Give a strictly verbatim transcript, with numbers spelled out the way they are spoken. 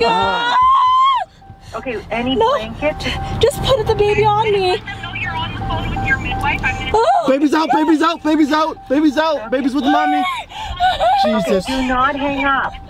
my God. Uh, okay, any no, blanket? Just put the baby on me. Oh, baby's out, baby's out, baby's out, baby's out, okay. Baby's with mommy. Jesus. Okay, do not hang up.